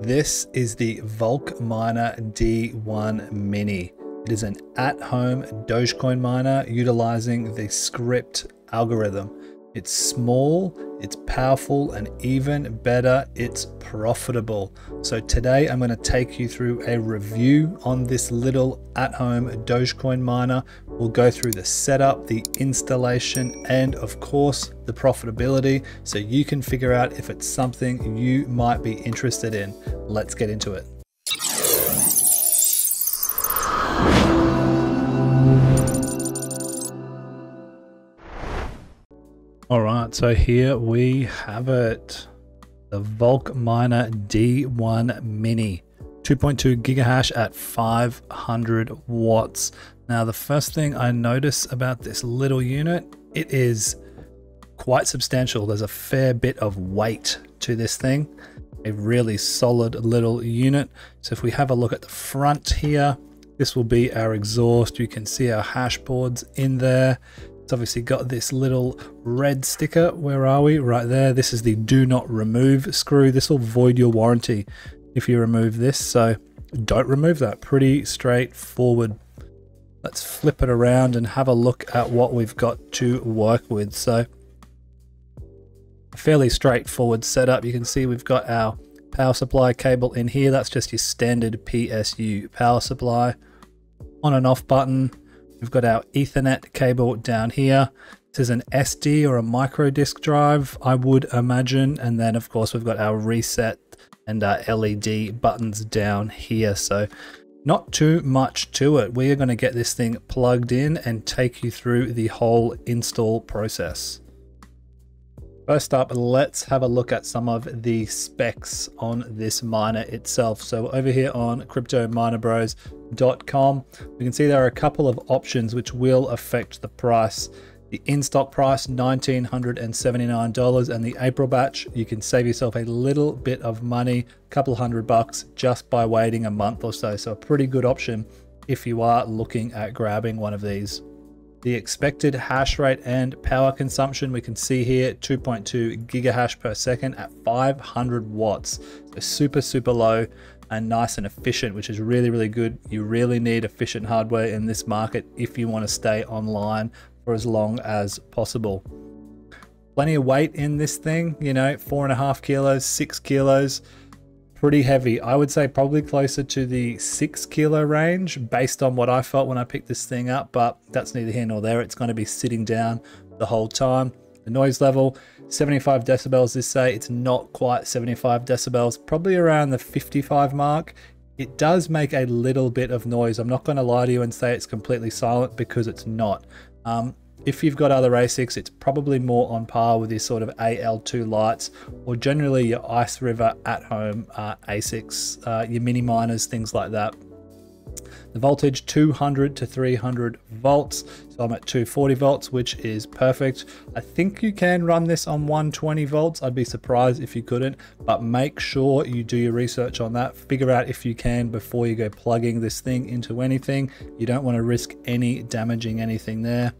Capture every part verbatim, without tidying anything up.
This is the VolcMiner D one Mini. It is an at-home Dogecoin miner utilizing the Scrypt algorithm. It's small, it's powerful, and even better, it's profitable. So today I'm going to take you through a review on this little at-home Dogecoin miner. We'll go through the setup, the installation, and of course the profitability, so you can figure out if it's something you might be interested in. Let's get into it. All right, so here we have it, the VolcMiner D one Mini, two point two gigahash at five hundred watts. Now, the first thing I notice about this little unit, it is quite substantial. There's a fair bit of weight to this thing, a really solid little unit. So if we have a look at the front here, this will be our exhaust. You can see our hash boards in there. It's obviously got this little red sticker. Where are we? Right there. This is the do not remove screw. This will void your warranty if you remove this, so don't remove that. Pretty straightforward. Let's flip it around and have a look at what we've got to work with. So fairly straightforward setup. You can see we've got our power supply cable in here. That's just your standard P S U power supply, on and off button. We've got our Ethernet cable down here. This is an S D or a micro disk drive, I would imagine. And then of course we've got our reset and our L E D buttons down here. So not too much to it. We are going to get this thing plugged in and take you through the whole install process. First up, let's have a look at some of the specs on this miner itself. So over here on Crypto Miner Bros dot com, we can see there are a couple of options which will affect the price. The in-stock price, one thousand nine hundred seventy-nine dollars, and the April batch, you can save yourself a little bit of money, a couple hundred bucks, just by waiting a month or so. So a pretty good option if you are looking at grabbing one of these. The expected hash rate and power consumption, we can see here two point two gigahash per second at five hundred watts. So super, super low and nice and efficient, which is really, really good. You really need efficient hardware in this market if you want to stay online for as long as possible. Plenty of weight in this thing, you know, four and a half kilos, six kilos. Pretty heavy. I would say probably closer to the six kilo range based on what I felt when I picked this thing up, but that's neither here nor there. It's going to be sitting down the whole time. The noise level, seventy-five decibels. This say it's not quite seventy-five decibels, probably around the fifty-five mark. It does make a little bit of noise. I'm not going to lie to you and say it's completely silent, because it's not. Um, If you've got other A SICs, it's probably more on par with your sort of A L two lights, or generally your Ice River at home uh, A SICs, uh, your mini miners, things like that. The voltage, two hundred to three hundred volts. So I'm at two hundred forty volts, which is perfect. I think you can run this on one hundred twenty volts. I'd be surprised if you couldn't, but make sure you do your research on that. Figure out if you can before you go plugging this thing into anything. You don't want to risk any damaging anything there.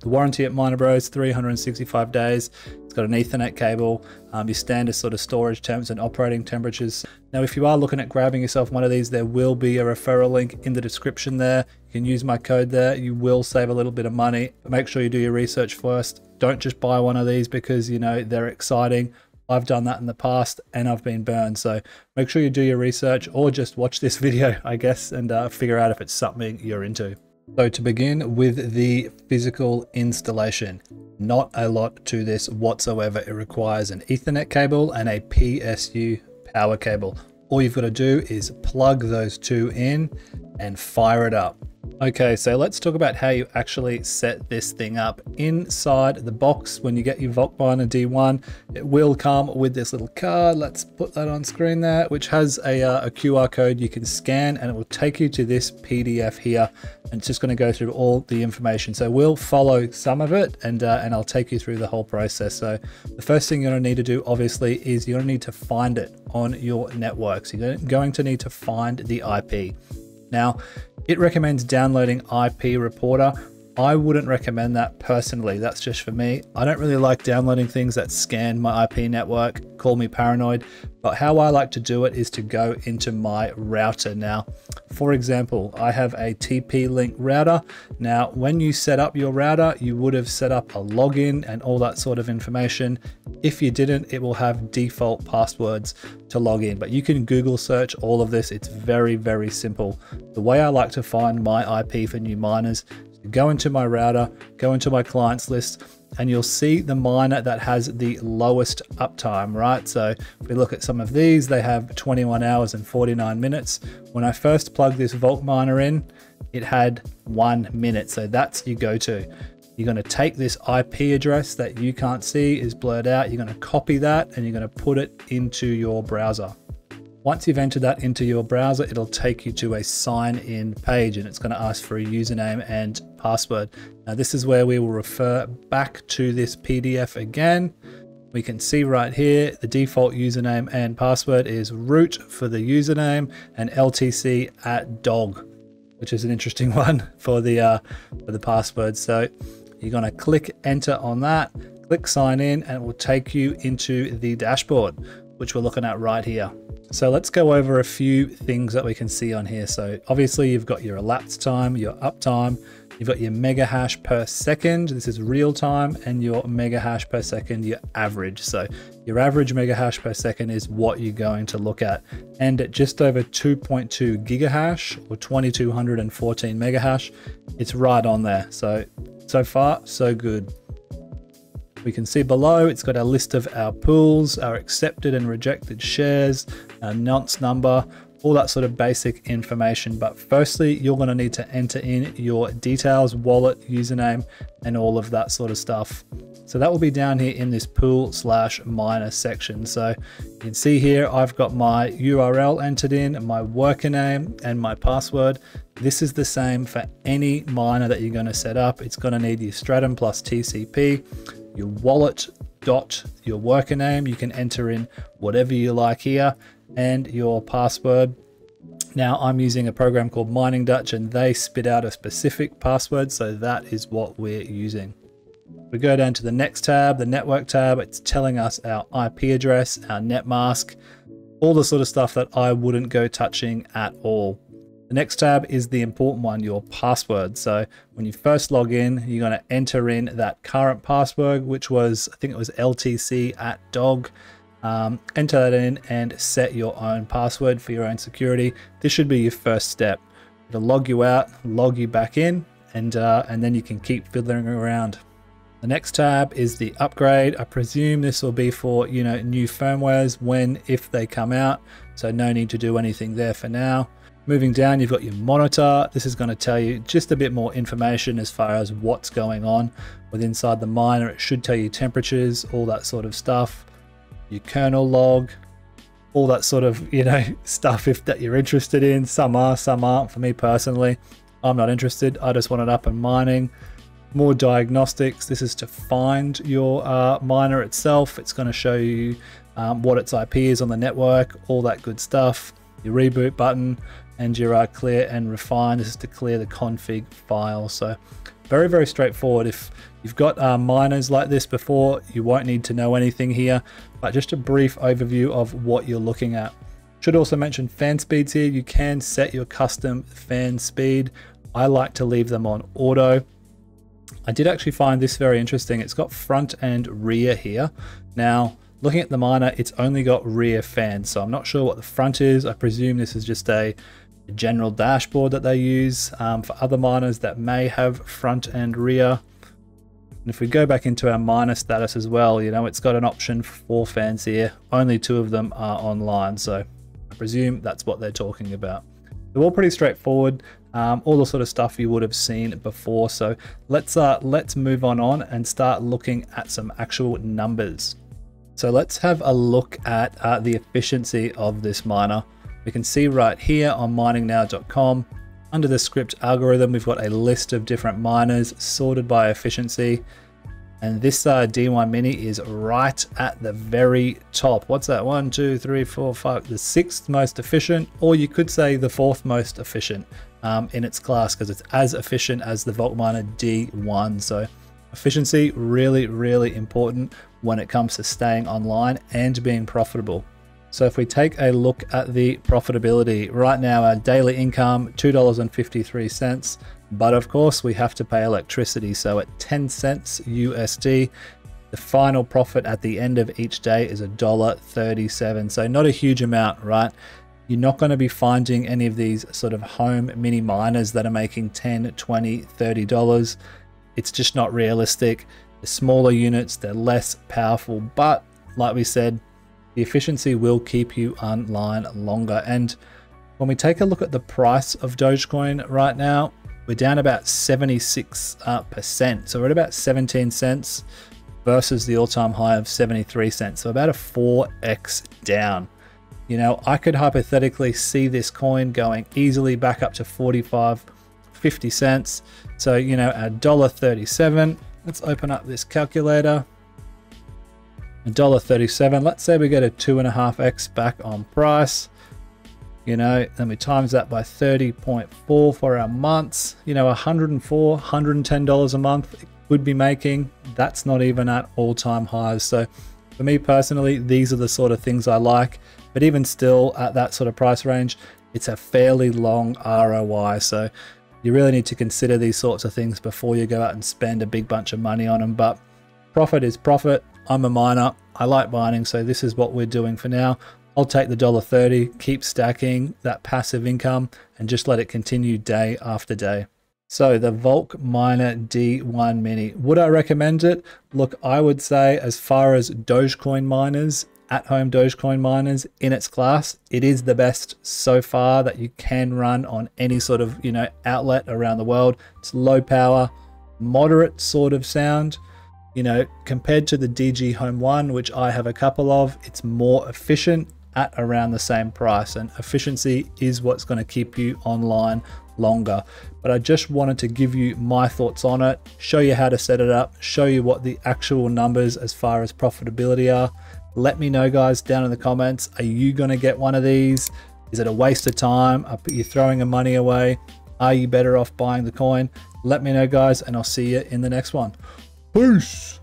The warranty at Miner Bros, three hundred sixty-five days. It's got an Ethernet cable, um, your standard sort of storage temps and operating temperatures. Now, if you are looking at grabbing yourself one of these, there will be a referral link in the description there. You can use my code there. You will save a little bit of money, but make sure you do your research first. Don't just buy one of these because, you know, they're exciting. I've done that in the past and I've been burned. So make sure you do your research, or just watch this video, I guess, and uh, figure out if it's something you're into. So to begin with the physical installation, not a lot to this whatsoever. It requires an Ethernet cable and a P S U power cable. All you've got to do is plug those two in and fire it up. Okay, so let's talk about how you actually set this thing up. Inside the box, when you get your VolcMiner D one, it will come with this little card. Let's put that on screen there, which has a, uh, a Q R code you can scan, and it will take you to this P D F here, and it's just going to go through all the information. So we'll follow some of it, and uh, and I'll take you through the whole process. So the first thing you're going to need to do, obviously, is you're going to need to find it on your network. So you're going to need to find the I P. Now, it recommends downloading I P Reporter. I wouldn't recommend that personally. That's just for me. I don't really like downloading things that scan my I P network. Call me paranoid, but how I like to do it is to go into my router. Now, for example, I have a T P-Link router. Now, when you set up your router, you would have set up a login and all that sort of information. If you didn't, it will have default passwords to log in, but you can Google search all of this. It's very, very simple. The way I like to find my I P for new miners, go into my router, go into my clients list, and you'll see the miner that has the lowest uptime, right? So if we look at some of these, they have twenty-one hours and forty-nine minutes. When I first plugged this VolcMiner in, it had one minute. So that's your go-to. You're gonna take this I P address that you can't see is blurred out. You're gonna copy that and you're gonna put it into your browser. Once you've entered that into your browser, it'll take you to a sign in page and it's going to ask for a username and password. Now this is where we will refer back to this P D F again. We can see right here, the default username and password is root for the username and L T C at dog, which is an interesting one for the, uh, for the password. So you're going to click enter on that, click sign in, and it will take you into the dashboard, which we're looking at right here. So let's go over a few things that we can see on here. So obviously you've got your elapsed time, your uptime, you've got your mega hash per second. This is real time, and your mega hash per second, your average. So your average mega hash per second is what you're going to look at. And at just over two point two giga hash or twenty-two fourteen mega hash, it's right on there. So, so far, so good. We can see below, it's got a list of our pools, our accepted and rejected shares, our nonce number, all that sort of basic information. But firstly, you're gonna need to enter in your details, wallet, username, and all of that sort of stuff. So that will be down here in this pool slash miner section. So you can see here, I've got my U R L entered in, my worker name and my password. This is the same for any miner that you're gonna set up. It's gonna need your Stratum plus T C P, your wallet dot your worker name. You can enter in whatever you like here, and your password. Now I'm using a program called Mining Dutch, and they spit out a specific password. So that is what we're using. We go down to the next tab, the network tab. It's telling us our I P address, our net mask, all the sort of stuff that I wouldn't go touching at all. The next tab is the important one, your password. So when you first log in, you're going to enter in that current password, which was, I think it was L T C at dog. Um, enter that in and set your own password for your own security. This should be your first step. It'll log you out, log you back in, and, uh, and then you can keep fiddling around. The next tab is the upgrade. I presume this will be for, you know, new firmwares when, if they come out. So no need to do anything there for now. Moving down, you've got your monitor. This is going to tell you just a bit more information as far as what's going on with inside the miner. It should tell you temperatures, all that sort of stuff, your kernel log, all that sort of, you know, stuff if that you're interested in. Some are, some aren't. For me personally, I'm not interested. I just want it up and mining. More diagnostics. This is to find your uh, miner itself. It's going to show you um, what its I P is on the network, all that good stuff. Your reboot button, and your uh, clear and refine. This is to clear the config file. So very, very straightforward. If you've got uh, miners like this before, you won't need to know anything here, but just a brief overview of what you're looking at. Should also mention fan speeds here. You can set your custom fan speed. I like to leave them on auto. I did actually find this very interesting. It's got front and rear here. Now, looking at the miner, it's only got rear fans. So I'm not sure what the front is. I presume this is just a general dashboard that they use um, for other miners that may have front and rear. And if we go back into our miner status as well, you know, it's got an option for four fans here. Only two of them are online. So I presume that's what they're talking about. They're all pretty straightforward. Um, all the sort of stuff you would have seen before. So let's, uh, let's move on on and start looking at some actual numbers. So let's have a look at uh, the efficiency of this miner. We can see right here on mining now dot com, under the Scrypt algorithm, we've got a list of different miners sorted by efficiency. And this uh, D one Mini is right at the very top. What's that? One, two, three, four, five, the sixth most efficient, or you could say the fourth most efficient um, in its class, because it's as efficient as the VolcMiner D one. So efficiency, really, really important when it comes to staying online and being profitable. So if we take a look at the profitability, right now our daily income, two dollars and fifty-three cents. But of course we have to pay electricity. So at ten cents U S D, the final profit at the end of each day is a dollar thirty-seven. So not a huge amount, right? You're not going to be finding any of these sort of home mini miners that are making ten, twenty, thirty dollars. It's just not realistic. The smaller units, they're less powerful, but like we said, the efficiency will keep you online longer. And when we take a look at the price of Dogecoin right now, we're down about seventy-six percent. So we're at about seventeen cents versus the all-time high of seventy-three cents. So about a four X down. You know, I could hypothetically see this coin going easily back up to forty-five, fifty cents. So, you know, a dollar thirty-seven. Let's open up this calculator. a dollar thirty-seven. Let's say we get a two and a half X back on price. You know, then we times that by thirty point four for our months. You know, one hundred four, one hundred ten dollars a month it would be making. That's not even at all-time highs. So for me personally, these are the sort of things I like. But even still, at that sort of price range, it's a fairly long R O I. So you really need to consider these sorts of things before you go out and spend a big bunch of money on them. But profit is profit. I'm a miner. I like mining, so this is what we're doing for now. I'll take the dollar thirty, keep stacking that passive income and just let it continue day after day. So the VolcMiner D one Mini, would I recommend it? Look, I would say as far as Dogecoin miners, at-home Dogecoin miners in its class, it is the best so far that you can run on any sort of, you know, outlet around the world. It's low power, moderate sort of sound. You know, compared to the D G Home One, which I have a couple of, it's more efficient at around the same price, and efficiency is what's going to keep you online longer. But I just wanted to give you my thoughts on it, show you how to set it up, show you what the actual numbers as far as profitability are. Let me know, guys, down in the comments, are you going to get one of these? Is it a waste of time? Are you throwing your money away? Are you better off buying the coin? Let me know, guys, and I'll see you in the next one. Peace.